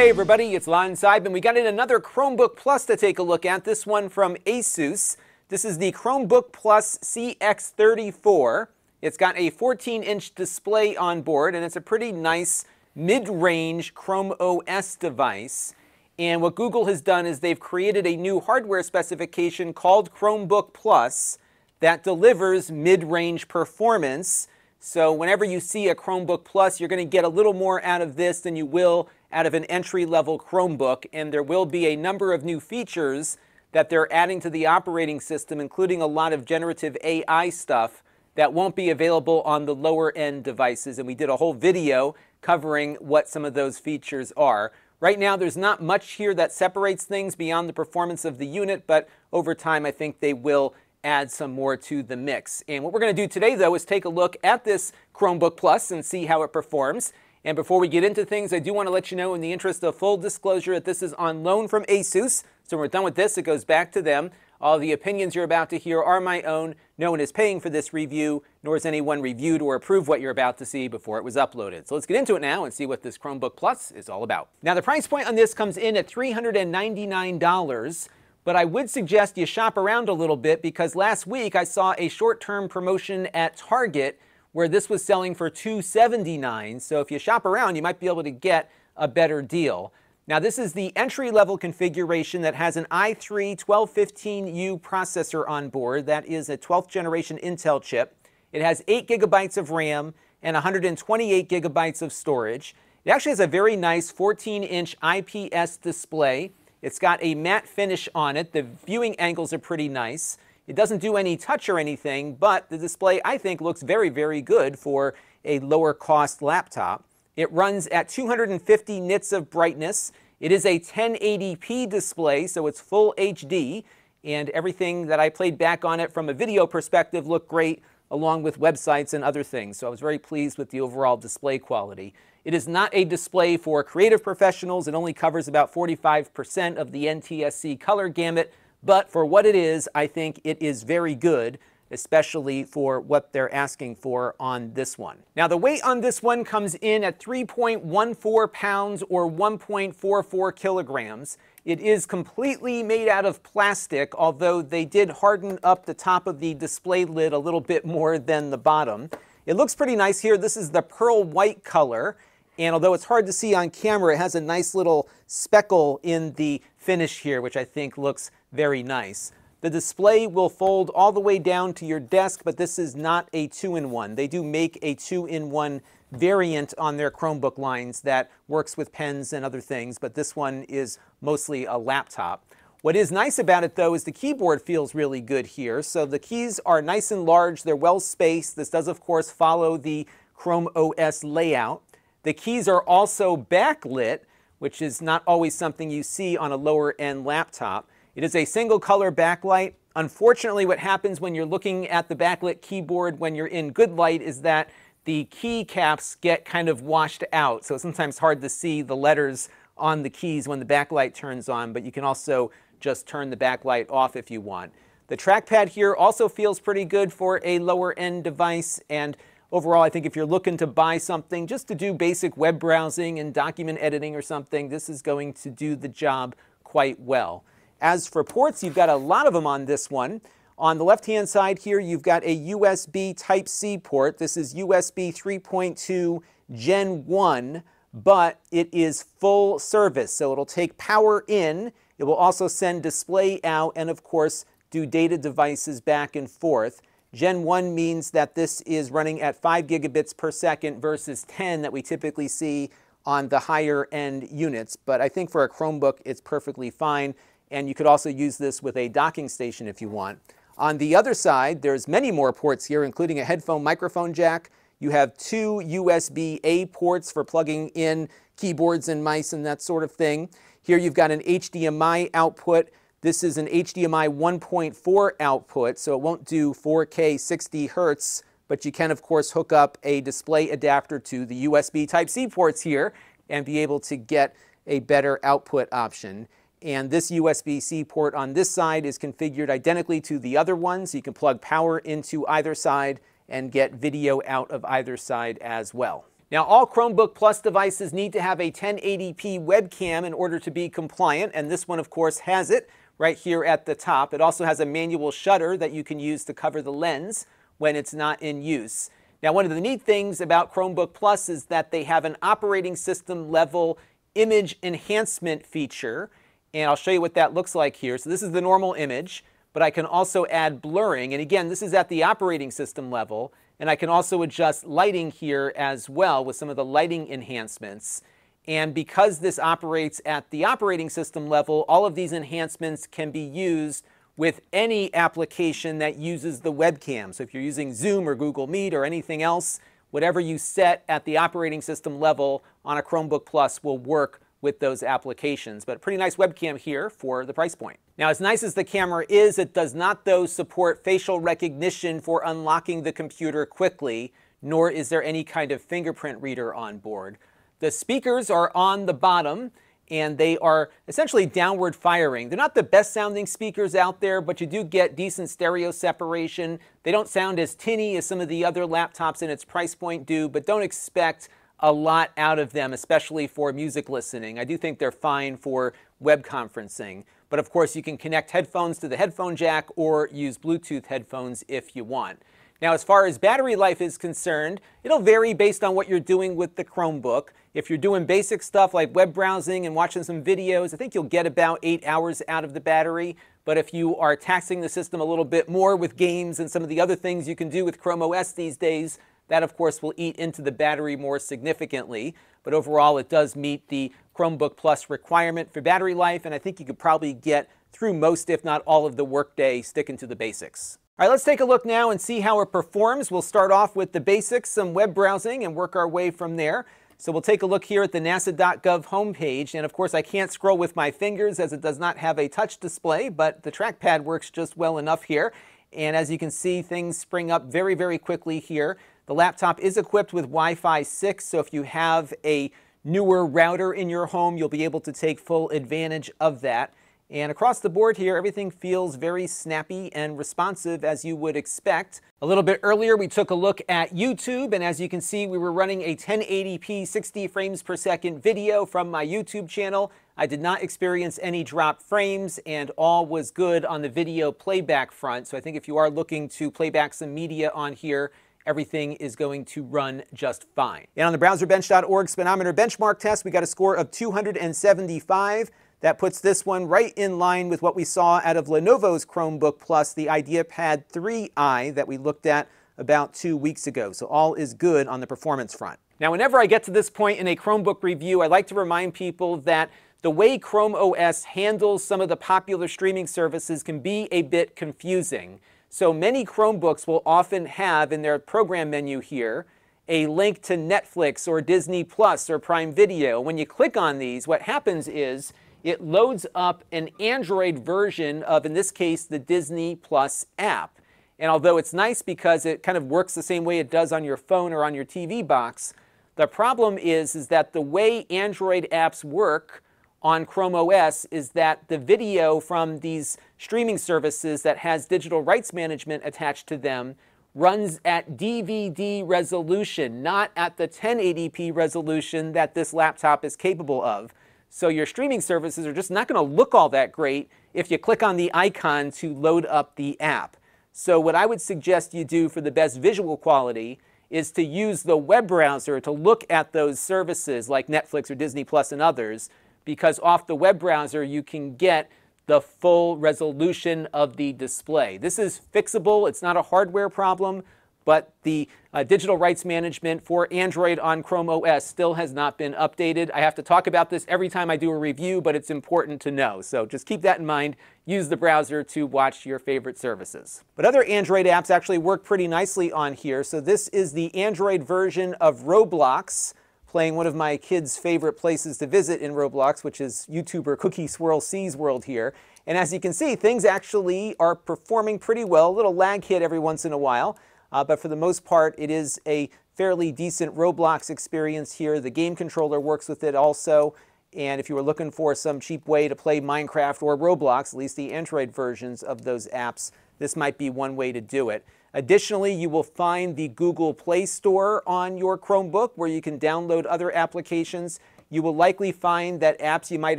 Hey everybody, it's Lon Seidman. We got in another Chromebook Plus to take a look at, this one from Asus. This is the Chromebook Plus CX34. It's got a 14-inch display on board, and it's a pretty nice mid-range Chrome OS device. And what Google has done is they've created a new hardware specification called Chromebook Plus that delivers mid-range performance. So whenever you see a Chromebook Plus, you're going to get a little more out of this than you will out of an entry-level Chromebook, and there will be a number of new features that they're adding to the operating system, including a lot of generative AI stuff that won't be available on the lower-end devices, and we did a whole video covering what some of those features are. Right now, there's not much here that separates things beyond the performance of the unit, but over time, I think they will add some more to the mix. And what we're going to do today, though, is take a look at this Chromebook Plus and see how it performs. And before we get into things, I do want to let you know, in the interest of full disclosure, that this is on loan from Asus. So when we're done with this, it goes back to them. All the opinions you're about to hear are my own. No one is paying for this review, nor has anyone reviewed or approved what you're about to see before it was uploaded. So let's get into it now and see what this Chromebook Plus is all about. Now, the price point on this comes in at $399, but I would suggest you shop around a little bit, because last week I saw a short-term promotion at Target where this was selling for $279, so if you shop around, you might be able to get a better deal. Now, this is the entry-level configuration that has an i3-1215U processor on board. That is a 12th generation Intel chip. It has 8 gigabytes of RAM and 128 gigabytes of storage. It actually has a very nice 14-inch IPS display. It's got a matte finish on it. The viewing angles are pretty nice. It doesn't do any touch or anything, but the display, I think, looks very, very good for a lower-cost laptop. It runs at 250 nits of brightness. It is a 1080p display, so it's full HD, and everything that I played back on it from a video perspective looked great, along with websites and other things, so I was very pleased with the overall display quality. It is not a display for creative professionals. It only covers about 45% of the NTSC color gamut, but for what it is, I think it is very good, especially for what they're asking for on this one. Now, the weight on this one comes in at 3.14 pounds or 1.44 kilograms. It is completely made out of plastic, although they did harden up the top of the display lid a little bit more than the bottom. It looks pretty nice here. This is the pearl white color, and although it's hard to see on camera, it has a nice little speckle in the finish here, which I think looks very nice. The display will fold all the way down to your desk, but this is not a 2-in-1. They do make a 2-in-1 variant on their Chromebook lines that works with pens and other things, but this one is mostly a laptop. What is nice about it, though, is the keyboard feels really good here. So the keys are nice and large. They're well spaced. This does, of course, follow the Chrome OS layout. The keys are also backlit, which is not always something you see on a lower-end laptop. It is a single-color backlight. Unfortunately, what happens when you're looking at the backlit keyboard when you're in good light is that the key caps get kind of washed out, so it's sometimes hard to see the letters on the keys when the backlight turns on, but you can also just turn the backlight off if you want. The trackpad here also feels pretty good for a lower-end device, and overall, I think if you're looking to buy something just to do basic web browsing and document editing or something, this is going to do the job quite well. As for ports, you've got a lot of them on this one. On the left-hand side here, you've got a USB Type-C port. This is USB 3.2 Gen 1, but it is full service, so it'll take power in. It will also send display out and, of course, do data devices back and forth. Gen 1 means that this is running at 5 gigabits per second versus 10 that we typically see on the higher-end units, but I think for a Chromebook, it's perfectly fine. And you could also use this with a docking station if you want. On the other side, there's many more ports here, including a headphone microphone jack. You have 2 USB-A ports for plugging in keyboards and mice and that sort of thing. Here you've got an HDMI output. This is an HDMI 1.4 output, so it won't do 4K 60 Hertz, but you can, of course, hook up a display adapter to the USB Type-C ports here and be able to get a better output option. And this USB-C port on this side is configured identically to the other one, so you can plug power into either side and get video out of either side as well. Now, all Chromebook Plus devices need to have a 1080p webcam in order to be compliant, and this one, of course, has it right here at the top. It also has a manual shutter that you can use to cover the lens when it's not in use. Now, one of the neat things about Chromebook Plus is that they have an operating system level image enhancement feature, and I'll show you what that looks like here. So this is the normal image, but I can also add blurring, and again, this is at the operating system level, and I can also adjust lighting here as well with some of the lighting enhancements. And because this operates at the operating system level, all of these enhancements can be used with any application that uses the webcam. So if you're using Zoom or Google Meet or anything else, whatever you set at the operating system level on a Chromebook Plus will work with those applications. But a pretty nice webcam here for the price point. Now, as nice as the camera is, it does not, though, support facial recognition for unlocking the computer quickly, nor is there any kind of fingerprint reader on board. The speakers are on the bottom, and they are essentially downward firing. They're not the best sounding speakers out there, but you do get decent stereo separation. They don't sound as tinny as some of the other laptops in its price point do, but don't expect a lot out of them, especially for music listening. I do think they're fine for web conferencing. But of course, you can connect headphones to the headphone jack or use Bluetooth headphones if you want. Now, as far as battery life is concerned, it'll vary based on what you're doing with the Chromebook. If you're doing basic stuff like web browsing and watching some videos, I think you'll get about 8 hours out of the battery. But if you are taxing the system a little bit more with games and some of the other things you can do with Chrome OS these days, that, of course, will eat into the battery more significantly. But overall, it does meet the Chromebook Plus requirement for battery life, and I think you could probably get through most, if not all, of the workday sticking to the basics. All right, let's take a look now and see how it performs. We'll start off with the basics, some web browsing, and work our way from there. So we'll take a look here at the NASA.gov homepage. And of course, I can't scroll with my fingers as it does not have a touch display, but the trackpad works just well enough here. And as you can see, things spring up very, very quickly here. The laptop is equipped with Wi-Fi 6, so if you have a newer router in your home, you'll be able to take full advantage of that. And across the board here, everything feels very snappy and responsive as you would expect. A little bit earlier, we took a look at YouTube, and as you can see, we were running a 1080p 60 frames per second video from my YouTube channel. I did not experience any dropped frames, and all was good on the video playback front. So I think if you are looking to play back some media on here, everything is going to run just fine. And on the browserbench.org speedometer benchmark test, we got a score of 275. That puts this one right in line with what we saw out of Lenovo's Chromebook Plus, the IdeaPad 3i that we looked at about 2 weeks ago. So all is good on the performance front. Now, whenever I get to this point in a Chromebook review, I like to remind people that the way Chrome OS handles some of the popular streaming services can be a bit confusing. So many Chromebooks will often have in their program menu here a link to Netflix or Disney Plus or Prime Video. When you click on these, what happens is it loads up an Android version of, in this case, the Disney Plus app. And although it's nice because it kind of works the same way it does on your phone or on your TV box, the problem is that the way Android apps work on Chrome OS is that the video from these streaming services that has digital rights management attached to them runs at DVD resolution, not at the 1080p resolution that this laptop is capable of. So your streaming services are just not going to look all that great if you click on the icon to load up the app. So what I would suggest you do for the best visual quality is to use the web browser to look at those services like Netflix or Disney Plus and others, because off the web browser you can get the full resolution of the display. This is fixable. It's not a hardware problem, but the digital rights management for Android on Chrome OS still has not been updated. I have to talk about this every time I do a review, but it's important to know. So just keep that in mind. Use the browser to watch your favorite services. But other Android apps actually work pretty nicely on here. So this is the Android version of Roblox, playing one of my kids' favorite places to visit in Roblox, which is YouTuber Cookie Swirl C's World here. And as you can see, things actually are performing pretty well. A little lag hit every once in a while. But for the most part, it is a fairly decent Roblox experience here. The game controller works with it also. And if you were looking for some cheap way to play Minecraft or Roblox, at least the Android versions of those apps, this might be one way to do it. Additionally, you will find the Google Play Store on your Chromebook where you can download other applications. You will likely find that apps you might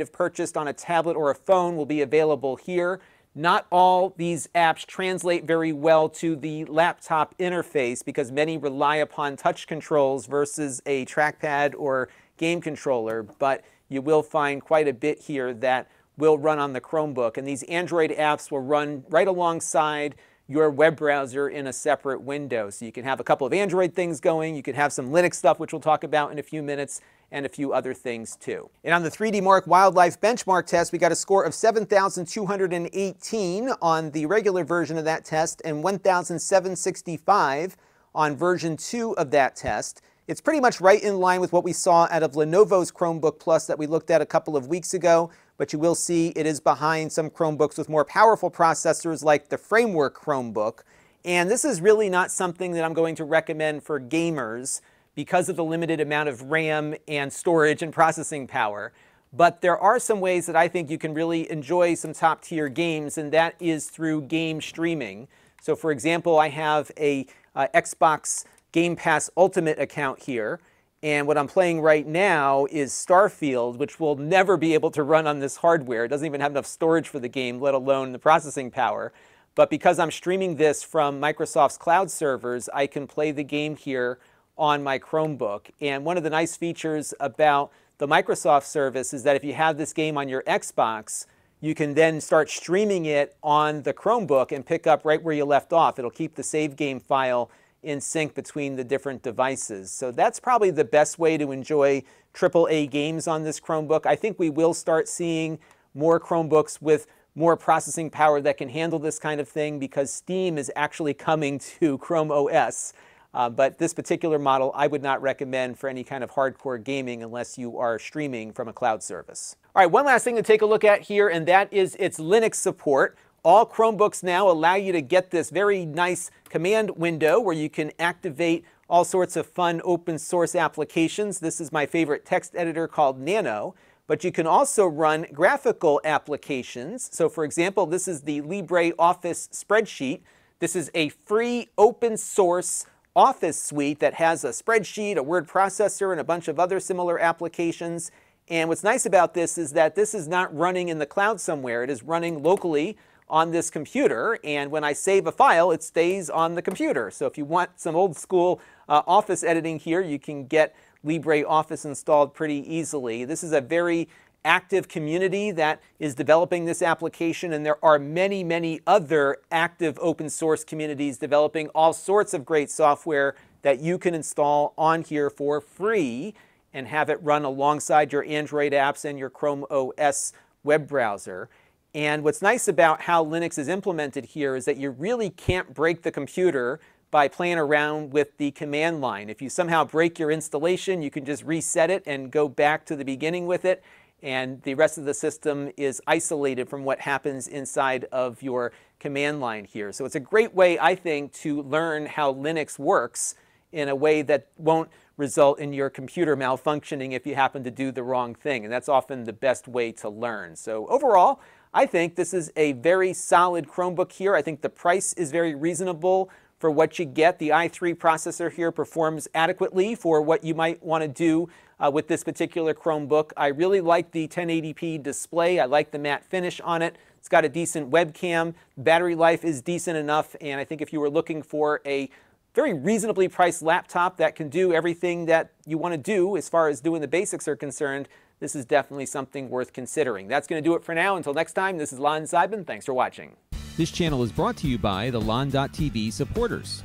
have purchased on a tablet or a phone will be available here. Not all these apps translate very well to the laptop interface because many rely upon touch controls versus a trackpad or game controller, but you will find quite a bit here that will run on the Chromebook. And these Android apps will run right alongside your web browser in a separate window. So you can have a couple of Android things going, you can have some Linux stuff, which we'll talk about in a few minutes, and a few other things too. And on the 3D Mark Wildlife benchmark test, we got a score of 7,218 on the regular version of that test and 1,765 on version 2 of that test. It's pretty much right in line with what we saw out of Lenovo's Chromebook Plus that we looked at a couple of weeks ago, but you will see it is behind some Chromebooks with more powerful processors like the Framework Chromebook. And this is really not something that I'm going to recommend for gamers because of the limited amount of RAM and storage and processing power. But there are some ways that I think you can really enjoy some top-tier games, and that is through game streaming. So for example, I have a Xbox Game Pass Ultimate account here, and what I'm playing right now is Starfield, which will never be able to run on this hardware. It doesn't even have enough storage for the game, let alone the processing power. But because I'm streaming this from Microsoft's cloud servers, I can play the game here on my Chromebook. And one of the nice features about the Microsoft service is that if you have this game on your Xbox, you can then start streaming it on the Chromebook and pick up right where you left off. It'll keep the save game file in sync between the different devices. So that's probably the best way to enjoy AAA games on this Chromebook. I think we will start seeing more Chromebooks with more processing power that can handle this kind of thing because Steam is actually coming to Chrome OS. But this particular model I would not recommend for any kind of hardcore gaming unless you are streaming from a cloud service. All right, one last thing to take a look at here, and that is its Linux support. All Chromebooks now allow you to get this very nice command window where you can activate all sorts of fun open source applications. This is my favorite text editor called Nano, but you can also run graphical applications. So for example, this is the LibreOffice spreadsheet. This is a free open source Office suite that has a spreadsheet, a word processor, and a bunch of other similar applications. And what's nice about this is that this is not running in the cloud somewhere. It is running locally on this computer, and when I save a file, it stays on the computer. So if you want some old school office editing here, you can get LibreOffice installed pretty easily. This is a very active community that is developing this application, and there are many, many other active open source communities developing all sorts of great software that you can install on here for free and have it run alongside your Android apps and your Chrome OS web browser. And what's nice about how Linux is implemented here is that you really can't break the computer by playing around with the command line. If you somehow break your installation, you can just reset it and go back to the beginning with it, and the rest of the system is isolated from what happens inside of your command line here. So it's a great way, I think, to learn how Linux works in a way that won't result in your computer malfunctioning if you happen to do the wrong thing, and that's often the best way to learn. So overall, I think this is a very solid Chromebook here. I think the price is very reasonable for what you get. The i3 processor here performs adequately for what you might want to do with this particular Chromebook. I really like the 1080p display. I like the matte finish on it. It's got a decent webcam. Battery life is decent enough, and I think if you were looking for a very reasonably priced laptop that can do everything that you want to do as far as doing the basics are concerned, this is definitely something worth considering. That's going to do it for now. Until next time, this is Lon Seidman. Thanks for watching. This channel is brought to you by the Lon.TV supporters,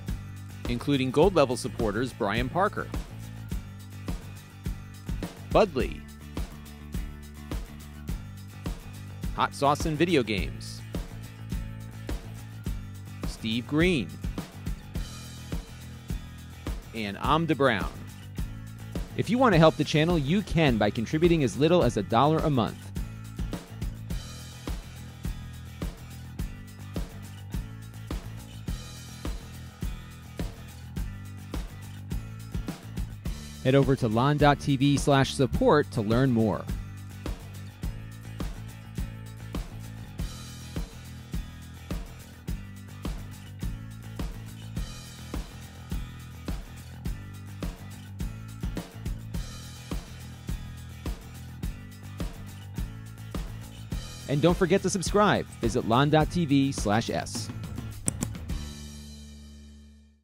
including Gold Level supporters Brian Parker, Budley, Hot Sauce and Video Games, Steve Green, and Am DeBrown. If you want to help the channel, you can by contributing as little as $1 a month. Head over to Lon.TV/support to learn more. And don't forget to subscribe. Visit Lon.TV/S.